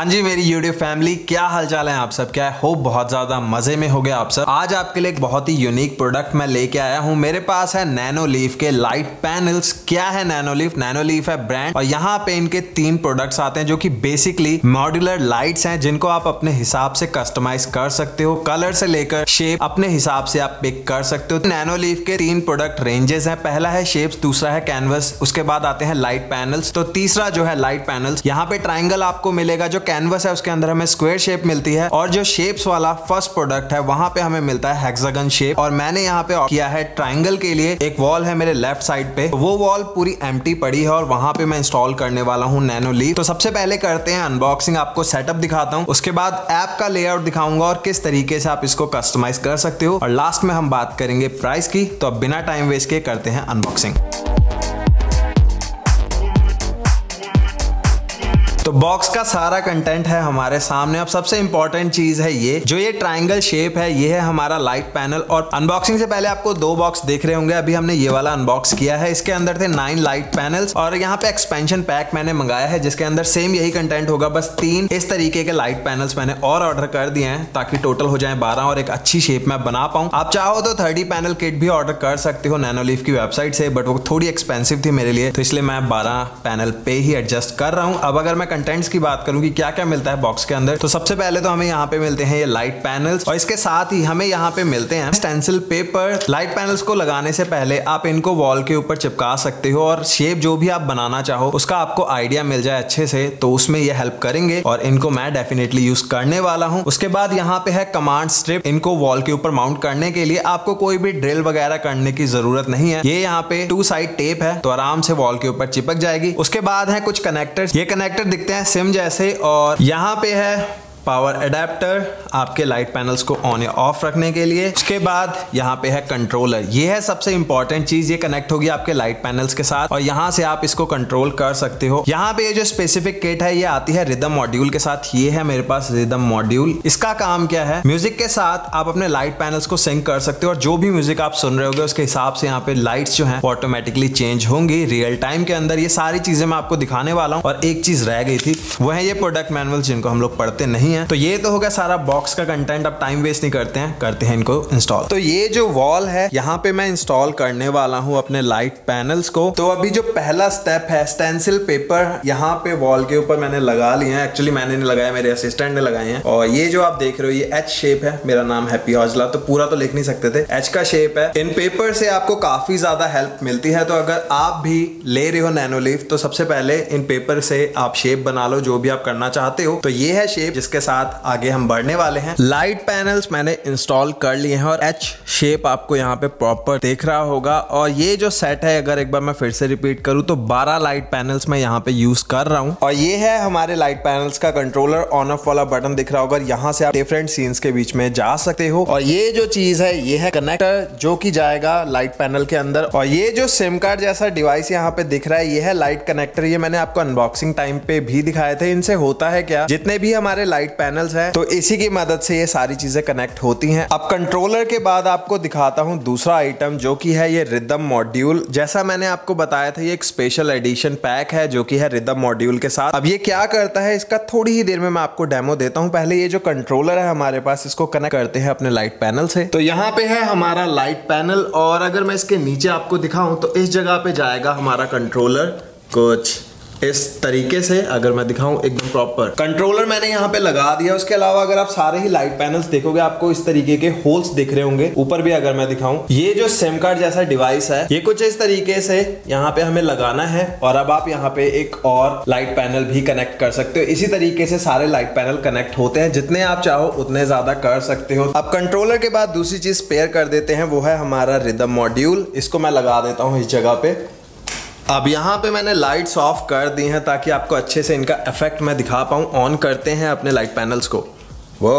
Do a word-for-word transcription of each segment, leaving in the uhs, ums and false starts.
हाँ जी मेरी YouTube family, क्या हालचाल है आप सब? क्या है होप बहुत ज़्यादा मज़े में हो गया आप सब। आज आपके लिए एक बहुत ही यूनिक प्रोडक्ट मैं लेके आया हूँ। मेरे पास है नैनोलीफ के लाइट पैनल्स। क्या है नैनोलीफ? नैनोलीफ है ब्रांड और यहाँ पे इनके तीन प्रोडक्ट्स आते हैं जो कि बेसिकली मॉड्यूलर लाइट्स हैं जिनको आप अपने हिसाब से कस्टमाइज कर सकते हो। कलर से लेकर शेप अपने हिसाब से आप पिक कर सकते हो। नैनोलीफ के तीन प्रोडक्ट रेंजेस हैं। पहला है शेप्स, दूसरा है कैनवस, उसके बाद आते हैं लाइट पैनल्स। तो तीसरा जो है लाइट पैनल्स, यहाँ पे ट्राइंगल आपको मिलेगा। जो कैनवस है उसके अंदर हमें स्क्वायर शेप मिलती है और जो शेप्स वाला फर्स्ट प्रोडक्ट है वहां पे हमें मिलता है हेक्सागन शेप। और मैंने यहाँ पे किया है ट्रायंगल के लिए। एक वॉल है मेरे लेफ्ट साइड पे, वो वॉल पूरी एम्प्टी पड़ी है और वहां पे मैं इंस्टॉल करने वाला हूँ नैनोलीफ। तो सबसे पहले करते हैं अनबॉक्सिंग, आपको सेटअप दिखाता हूँ, उसके बाद ऐप का लेआउट दिखाऊंगा और किस तरीके से आप इसको कस्टमाइज कर सकते हो और लास्ट में हम बात करेंगे प्राइस की। तो अब बिना टाइम वेस्ट के करते हैं अनबॉक्सिंग। तो बॉक्स का सारा कंटेंट है हमारे सामने। अब सबसे इंपॉर्टेंट चीज है ये, जो ये ट्रायंगल शेप है ये है हमारा लाइट पैनल। और अनबॉक्सिंग से पहले आपको दो बॉक्स देख रहे होंगे, अभी हमने ये वाला अनबॉक्स किया है। इसके अंदर थे नाइन लाइट पैनल्स और यहाँ पे एक्सपेंशन पैक मैंने मंगाया है जिसके अंदर सेम यही कंटेंट होगा, बस तीन इस तरीके के लाइट पैनल्स मैंने और ऑर्डर कर दिए हैं ताकि टोटल हो जाए बारह और एक अच्छी शेप में बना पाऊँ। आप चाहो तो थर्टी पैनल किट भी ऑर्डर कर सकते हो नैनोलीफ की वेबसाइट से, बट वो थोड़ी एक्सपेंसिव थी मेरे लिए, तो इसलिए मैं बारह पैनल पे ही एडजस्ट कर रहा हूँ। अब अगर मैं कंटेंट्स की बात करूं कि क्या क्या मिलता है बॉक्स के अंदर, तो सबसे पहले तो हमें यहाँ पे मिलते हैं ये लाइट पैनल्स और इसके साथ ही हमें यहाँ पे मिलते हैं स्टेंसिल पेपर। लाइट पैनल्स को लगाने से पहले आप इनको वॉल के ऊपर चिपका सकते हो और शेप जो भी आप बनाना चाहो उसका आपको आइडिया मिल जाए अच्छे से, तो उसमें ये हेल्प करेंगे और इनको मैं डेफिनेटली यूज करने वाला हूँ। उसके बाद यहाँ पे है कमांड स्ट्रिप। इनको वॉल के ऊपर माउंट करने के लिए आपको कोई भी ड्रिल वगैरह करने की जरूरत नहीं है। ये यहाँ पे टू साइड टेप है तो आराम से वॉल के ऊपर चिपक जाएगी। उसके बाद है कुछ कनेक्टर्स। ये कनेक्टर दिखते हैं सिम जैसे और यहाँ पे है पावर अडेप्टर आपके लाइट पैनल्स को ऑन या ऑफ रखने के लिए। उसके बाद यहाँ पे है कंट्रोलर। ये है सबसे इंपॉर्टेंट चीज, ये कनेक्ट होगी आपके लाइट पैनल्स के साथ और यहाँ से आप इसको कंट्रोल कर सकते हो। यहाँ पे ये जो स्पेसिफिक किट है ये आती है रिदम मॉड्यूल के साथ। ये है मेरे पास रिदम मॉड्यूल। इसका काम क्या है, म्यूजिक के साथ आप अपने लाइट पैनल्स को सिंक कर सकते हो और जो भी म्यूजिक आप सुन रहे होगे उसके हिसाब से यहाँ पे लाइट्स जो है ऑटोमेटिकली चेंज होंगी रियल टाइम के अंदर। ये सारी चीजें मैं आपको दिखाने वाला हूँ और एक चीज रह गई थी, वह है ये प्रोडक्ट मैनुअल जिनको हम लोग पढ़ते नहीं। तो ये तो होगा सारा बॉक्स का कंटेंट। अब टाइम वेस्ट नहीं करते हैं, करते हैं इनको इंस्टॉल। तो ये जो वॉल है यहाँ पे मैं इंस्टॉल करने वाला हूँ अपने लाइट पैनल्स को। तो अभी जो पहला स्टेप है स्टेंसिल पेपर, यहाँ पे वॉल के ऊपर मैंने लगा लिया है। एक्चुअली मैंने नहीं लगाया, मेरे असिस्टेंट ने लगाए हैं। और ये जो आप देख रहे हो ये एच शेप है। मेरा नाम हैप्पी औजला, तो पूरा तो लिख नहीं सकते थे, एच का शेप है। इन पेपर से आपको काफी ज्यादा हेल्प मिलती है। तो अगर आप भी ले रहे हो नैनोलीफ तो सबसे पहले इन पेपर से आप शेप बना लो जो भी आप करना चाहते हो। तो ये है शेप जिसके साथ आगे हम बढ़ने वाले हैं। लाइट पैनल्स मैंने इंस्टॉल कर लिए हैं और एच शेप आपको यहाँ पे प्रॉपर देख रहा होगा। और ये जो सेट है, अगर एक बार मैं फिर से रिपीट करूँ तो बारह लाइट पैनल्स मैं यहाँ पे यूज कर रहा हूँ। और ये है हमारे लाइट पैनल्स का कंट्रोलर, ऑन ऑफ वाला बटन दिख रहा होगा। यहाँ से आप डिफरेंट सीन्स के बीच में जा सकते हो। और ये जो चीज है ये है कनेक्टर जो की जाएगा लाइट पैनल के अंदर। और ये जो सिम कार्ड जैसा डिवाइस यहाँ पे दिख रहा है ये है लाइट कनेक्टर। ये मैंने आपको अनबॉक्सिंग टाइम पे भी दिखाए थे। इनसे होता है क्या, जितने भी हमारे लाइट पैनल्स है तो इसी की मदद से ये सारी चीजें कनेक्ट होती हैं। अब कंट्रोलर के बाद आपको दिखाता हूं दूसरा आइटम जो कि है ये रिदम मॉड्यूल। जैसा मैंने आपको बताया था ये एक स्पेशल एडिशन पैक है जो कि है रिदम मॉड्यूल के साथ। अब ये क्या करता है इसका थोड़ी ही देर में मैं आपको डेमो देता हूं। पहले ये जो कंट्रोलर है हमारे पास इसको कनेक्ट करते हैं अपने लाइट पैनल से। तो यहाँ पे है हमारा लाइट पैनल और अगर मैं इसके नीचे आपको दिखाऊं तो इस जगह पे जाएगा हमारा कंट्रोलर कुछ इस तरीके से। अगर मैं दिखाऊं एकदम प्रॉपर, कंट्रोलर मैंने यहाँ पे लगा दिया। उसके अलावा अगर आप सारे ही लाइट पैनल्स देखोगे आपको इस तरीके के होल्स दिख रहे होंगे। ऊपर भी अगर मैं दिखाऊं, ये जो सिम कार्ड जैसा डिवाइस है ये कुछ इस तरीके से यहाँ पे हमें लगाना है। और अब आप यहाँ पे एक और लाइट पैनल भी कनेक्ट कर सकते हो। इसी तरीके से सारे लाइट पैनल कनेक्ट होते हैं, जितने आप चाहो उतने ज्यादा कर सकते हो। अब कंट्रोलर के बाद दूसरी चीज पेयर कर देते हैं, वो है हमारा रिदम मॉड्यूल। इसको मैं लगा देता हूँ इस जगह पे। अब यहाँ पे मैंने लाइट्स ऑफ कर दी हैं ताकि आपको अच्छे से इनका इफेक्ट मैं दिखा पाऊँ। ऑन करते हैं अपने लाइट पैनल्स को। वो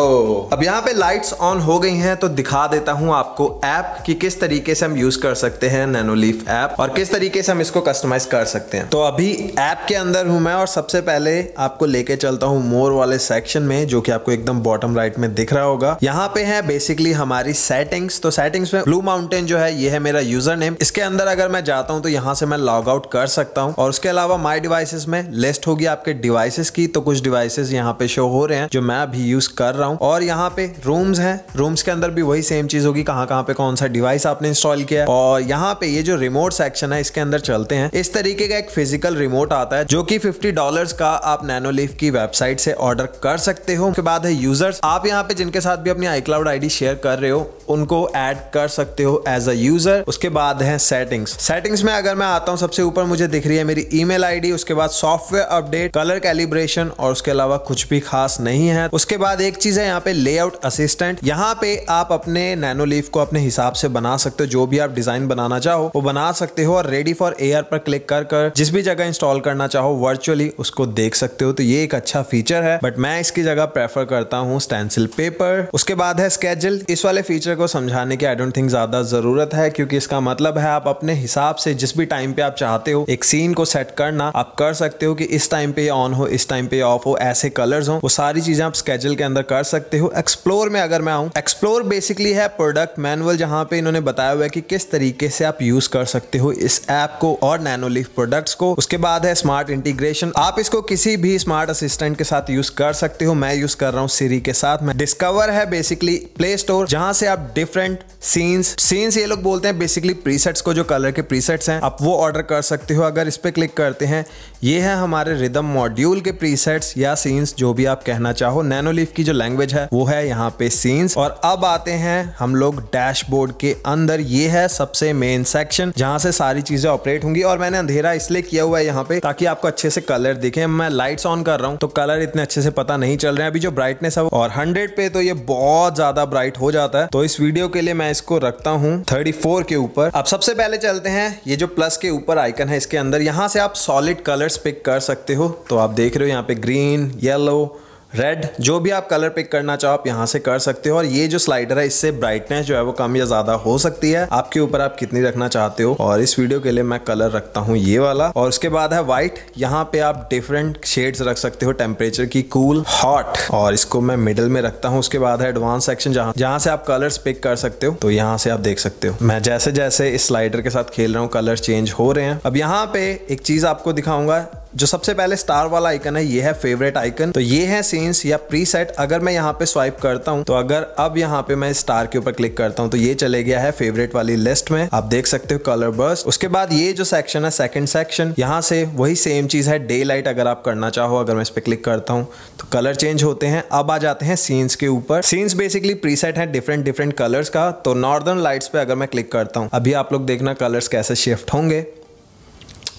अब यहाँ पे लाइट्स ऑन हो गई हैं तो दिखा देता हूँ आपको ऐप कि किस तरीके से हम यूज कर सकते हैं नैनोलीफ ऐप और किस तरीके से हम इसको कस्टमाइज कर सकते हैं। तो अभी ऐप के अंदर हूँ मैं और सबसे पहले आपको लेके चलता हूँ मोर वाले सेक्शन में जो कि आपको एकदम बॉटम राइट में दिख रहा होगा। यहाँ पे है बेसिकली हमारी सेटिंग्स। तो सेटिंग्स में ब्लू माउंटेन जो है ये है मेरा यूजर नेम। इसके अंदर अगर मैं जाता हूँ तो यहाँ से मैं लॉग आउट कर सकता हूँ और उसके अलावा माई डिवाइसेस में लिस्ट होगी आपके डिवाइसेस की। तो कुछ डिवाइसेस यहाँ पे शो हो रहे हैं जो मैं अभी यूज कर रहा हूं। और यहाँ पे रूम्स हैं, रूम्स के अंदर भी वही सेम चीज होगी, कहां कहां पे कौन सा डिवाइस आपने इंस्टॉल किया है। और यहाँ पे ये जो रिमोट सेक्शन है इसके अंदर चलते हैं। इस तरीके का एक फिजिकल रिमोट आता है जो कि फिफ्टी डॉलर्स का आप नैनोलीफ की वेबसाइट से ऑर्डर कर सकते हो। उसके बाद है यूजर्स। आप यहाँ पे जिनके साथ भी अपनी आईक्लाउड आईडी शेयर कर रहे हो उनको ऐड कर सकते हो एज अ यूजर। उसके बाद है सेटिंग्स। सेटिंग्स में अगर मैं आता हूँ सबसे ऊपर मुझे दिख रही है मेरी ईमेल आईडी, उसके बाद सॉफ्टवेयर अपडेट, कलर कैलिब्रेशन और उसके अलावा कुछ भी खास नहीं है। उसके बाद एक चीज है यहाँ पे लेआउट असिस्टेंट। यहाँ पे आप अपने नैनोलीफ को अपने हिसाब से बना सकते हो, जो भी आप डिजाइन बनाना चाहो वो बना सकते हो और रेडी फॉर एयर पर क्लिक कर कर जिस भी जगह इंस्टॉल करना चाहो वर्चुअली उसको देख सकते हो। तो ये एक अच्छा फीचर है बट मैं इसकी जगह प्रेफर करता हूँ स्टेंसिल पेपर। उसके बाद है स्केड्यूल। इस वाले फीचर को समझाने की आई डोंट थिंक ज्यादा जरूरत है क्योंकि इसका मतलब है आप अपने हिसाब से जिस भी टाइम पे आप चाहते हो एक सीन को सेट करना आप कर सकते हो कि इस टाइम पे ऑन हो, इस टाइम पे ऑफ हो, ऐसे कलर्स हो, वो सारी चीजें आप स्केड्यूल के अंदर कर सकते हो। एक्सप्लोर में अगर मैं आऊं, एक्सप्लोर बेसिकली है प्रोडक्ट मैनुअल जहां पे इन्होंने बताया हुआ है कि किस तरीके से आप यूज कर सकते हो इस ऐप को और नैनोलीफ प्रोडक्ट्स को। उसके बाद है स्मार्ट इंटीग्रेशन। आप इसको किसी भी स्मार्ट असिस्टेंट के साथ यूज कर सकते हो। मैं यूज कर रहा हूँ सीरी के साथ। मैं डिस्कवर है बेसिकली प्ले स्टोर जहां से आप डिफरेंट सीन्स सीन्स ये लोग बोलते हैं बेसिकली प्रीसेट्स को, जो कलर के प्रीसेट्स हैं आप वो ऑर्डर कर सकते हो। अगर इस पे क्लिक करते हैं ये है हमारे रिदम मॉड्यूल के प्रीसेट्स या सीन्स, जो भी आप कहना चाहो। नैनोलीफ की जो लैंग्वेज है वो है यहाँ पे सीन्स। और अब आते हैं हम लोग डैशबोर्ड के अंदर। ये है सबसे मेन सेक्शन जहाँ से सारी चीजें ऑपरेट होंगी। और मैंने अंधेरा इसलिए किया हुआ है यहाँ पे ताकि आपको अच्छे से कलर दिखे। मैं लाइट्स ऑन कर रहा हूँ तो कलर इतने अच्छे से पता नहीं चल रहे हैं अभी। जो ब्राइटनेस है और हंड्रेड पे तो ये बहुत ज्यादा ब्राइट हो जाता है, तो इस वीडियो के लिए मैं इसको रखता हूँ थर्टी फोर के ऊपर। अब सबसे पहले चलते हैं ये जो प्लस के ऊपर आइकन है इसके अंदर। यहाँ से आप सॉलिड कलर्स पिक कर सकते हो। तो आप देख रहे हो यहाँ पे ग्रीन, येलो, रेड, जो भी आप कलर पिक करना चाहो आप यहाँ से कर सकते हो। और ये जो स्लाइडर है इससे ब्राइटनेस जो है वो कम या ज्यादा हो सकती है, आपके ऊपर आप कितनी रखना चाहते हो। और इस वीडियो के लिए मैं कलर रखता हूँ ये वाला। और उसके बाद है व्हाइट। यहाँ पे आप डिफरेंट शेड्स रख सकते हो टेम्परेचर की, कूल, हॉट, और इसको मैं मिडिल में रखता हूँ। उसके बाद है एडवांस सेक्शन जहाँ जहाँ से आप कलर्स पिक कर सकते हो। तो यहाँ से आप देख सकते हो मैं जैसे जैसे इस स्लाइडर के साथ खेल रहा हूँ कलर चेंज हो रहे हैं। अब यहाँ पे एक चीज आपको दिखाऊंगा। जो सबसे पहले स्टार वाला आइकन है ये है फेवरेट आइकन। तो ये है सीन्स या प्रीसेट। अगर मैं यहाँ पे स्वाइप करता हूँ तो अगर अब यहाँ पे मैं स्टार के ऊपर क्लिक करता हूँ तो ये चले गया है फेवरेट वाली लिस्ट में। आप देख सकते हो कलर बर्स्ट। उसके बाद ये जो सेक्शन है सेकंड सेक्शन, यहाँ से वही सेम चीज है डे लाइट। अगर आप करना चाहो, अगर मैं इस पर क्लिक करता हूँ तो कलर चेंज होते हैं। अब आ जाते हैं सीन्स के ऊपर। सीन्स बेसिकली प्रीसेट है डिफरेंट डिफरेंट कलर्स का। तो नॉर्दर्न लाइट्स पे अगर मैं क्लिक करता हूँ, अभी आप लोग देखना कलर्स कैसे शिफ्ट होंगे।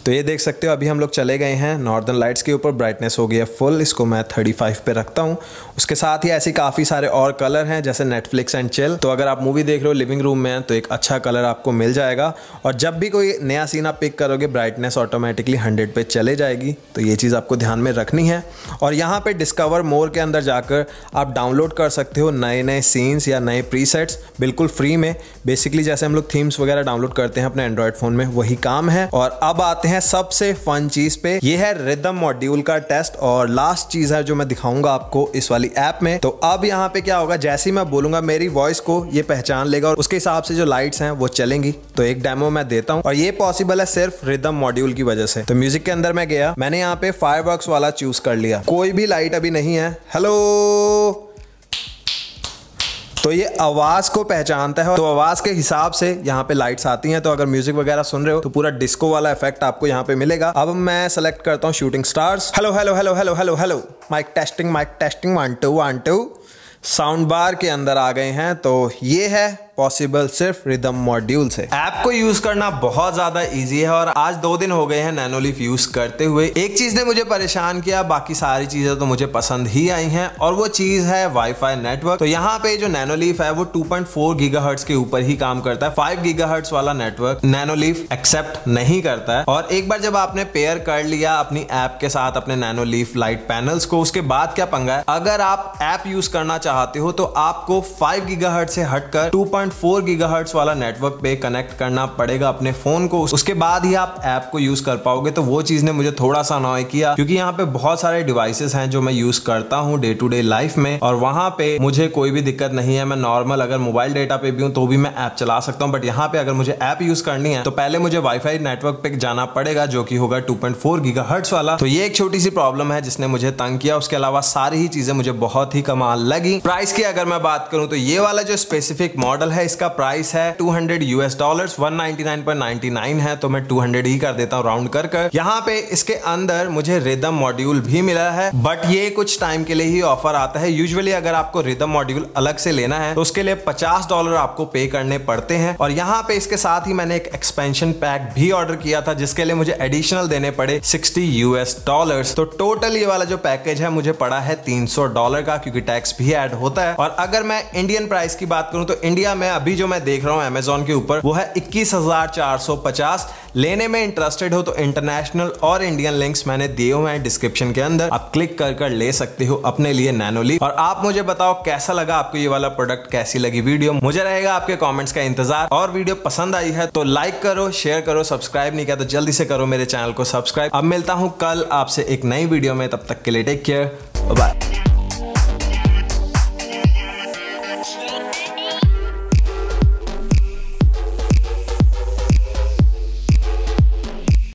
तो ये देख सकते हो अभी हम लोग चले गए हैं नॉर्दर्न लाइट्स के ऊपर। ब्राइटनेस हो गई है फुल, इसको मैं थर्टी फाइव पे रखता हूँ। उसके साथ ही ऐसे काफ़ी सारे और कलर हैं जैसे नेटफ्लिक्स एंड चिल। तो अगर आप मूवी देख रहे हो लिविंग रूम में तो एक अच्छा कलर आपको मिल जाएगा। और जब भी कोई नया सीन आप पिक करोगे ब्राइटनेस ऑटोमेटिकली हंड्रेड पे चले जाएगी। तो ये चीज़ आपको ध्यान में रखनी है। और यहाँ पर डिस्कवर मोर के अंदर जाकर आप डाउनलोड कर सकते हो नए नए सीन्स या नए प्रीसेट्स बिल्कुल फ्री में। बेसिकली जैसे हम लोग थीम्स वगैरह डाउनलोड करते हैं अपने एंड्रॉयड फ़ोन में, वही काम है। और अब आते हैं सबसे फन चीज पे, ये है रिदम मॉड्यूल का टेस्ट। और लास्ट चीज है जो मैं दिखाऊंगा आपको इस वाली ऐप में। तो अब यहाँ पे क्या होगा, जैसे ही मैं बोलूंगा मेरी वॉइस को ये पहचान लेगा और उसके हिसाब से जो लाइट्स हैं वो चलेंगी। तो एक डेमो मैं देता हूँ और ये पॉसिबल है सिर्फ रिदम मॉड्यूल की वजह से। तो म्यूजिक के अंदर मैं गया, मैंने यहाँ पे फायरवर्क्स वाला चूज कर लिया। कोई भी लाइट अभी नहीं है। हेलो, तो ये आवाज को पहचानता है। तो आवाज के हिसाब से यहाँ पे लाइट्स आती हैं। तो अगर म्यूजिक वगैरह सुन रहे हो तो पूरा डिस्को वाला इफेक्ट आपको यहाँ पे मिलेगा। अब मैं सेलेक्ट करता हूँ shooting stars. Hello hello hello hello hello hello, mic testing mic testing, one two one two. Sound bar के अंदर आ गए हैं। तो ये है पॉसिबल सिर्फ रिदम मॉड्यूल से। ऐप को यूज करना बहुत ज्यादा इजी है और आज दो दिन हो गए हैं नैनोलीफ यूज करते हुए। एक चीज ने मुझे परेशान किया, बाकी सारी चीजें तो मुझे पसंद ही आई हैं और वो चीज है वाईफाई नेटवर्क। तो यहाँ पे जो नैनोलीफ है वो टू पॉइंट फोर गीगाहर्ट्ज के ऊपर ही काम करता है। फाइव गीगाहर्ट्ज वाला नेटवर्क नैनोलीफ एक्सेप्ट नहीं करता है। और एक बार जब आपने पेयर कर लिया अपनी ऐप के साथ अपने नैनोलीफ लाइट पैनल्स को, उसके बाद क्या पंगा है, अगर आप ऐप यूज करना चाहते हो तो आपको फाइव गीगाहर्ट्ज से हटकर टू पॉइंट फोर गीगाहर्ट्ज वाला नेटवर्क पे कनेक्ट करना पड़ेगा अपने फोन को, उसके बाद ही आप ऐप को यूज कर पाओगे। तो वो चीज ने मुझे थोड़ा सा अनॉय किया क्योंकि यहाँ पे बहुत सारे डिवाइसेस हैं जो मैं यूज करता हूँ डे टू डे लाइफ में और वहां पे मुझे कोई भी दिक्कत नहीं है। मैं नॉर्मल अगर मोबाइल डेटा पे भी हूँ तो भी मैं ऐप चला सकता हूँ, बट यहाँ पे अगर मुझे ऐप यूज करनी है तो पहले मुझे वाईफाई नेटवर्क पे जाना पड़ेगा जो कि होगा टू पॉइंट फोर गीगाहर्ट्ज वाला। तो ये एक छोटी सी प्रॉब्लम है जिसने मुझे तंग किया। उसके अलावा सारी ही चीजें मुझे बहुत ही कमाल लगी। प्राइस की अगर मैं बात करूं तो ये वाला जो स्पेसिफिक मॉडल है इसका प्राइस है two hundred US dollars, one ninety nine point ninety nine है तो मैं टू हंड्रेड ही कर देता हूं राउंड कर कर। यहाँ पे इसके अंदर मुझे रिदम मॉड्यूल भी मिला है, बट ये कुछ टाइम के लिए ही ऑफर आता है। यूजुअली अगर आपको रिदम मॉड्यूल अलग से लेना है तो उसके लिए पचास डॉलर आपको पे करने पड़ते हैं। और यहाँ पे इसके साथ ही मैंने एक एक्सपेंशन पैक भी ऑर्डर किया था जिसके लिए मुझे एडिशनल देने पड़े सिक्सटी यूएस डॉलर्स। तो टोटल ये वाला जो पैकेज है मुझे पड़ा है तीन सौ डॉलर का, क्योंकि टैक्स भी ऐड होता है। और अगर मैं इंडियन प्राइस की बात करूं तो इंडिया में अभी जो मैं देख रहा हूं अमेजॉन के ऊपर वो है इक्कीस हजार चार सौ पचास। लेने में इंटरेस्टेड हो तो इंटरनेशनल और इंडियन लिंक्स मैंने दिए हुए हैं डिस्क्रिप्शन के अंदर, आप क्लिक कर कर ले सकते हो अपने लिए नैनोलीफ। और आप मुझे बताओ कैसा लगा आपको ये वाला प्रोडक्ट, कैसी लगी वीडियो, मुझे रहेगा आपके कमेंट्स का इंतजार। और वीडियो पसंद आई है तो लाइक करो, शेयर करो, सब्सक्राइब नहीं किया तो जल्दी से करो मेरे चैनल को सब्सक्राइब। अब मिलता हूँ कल आपसे एक नई वीडियो में, तब तक के लिए टेक केयर, बाय।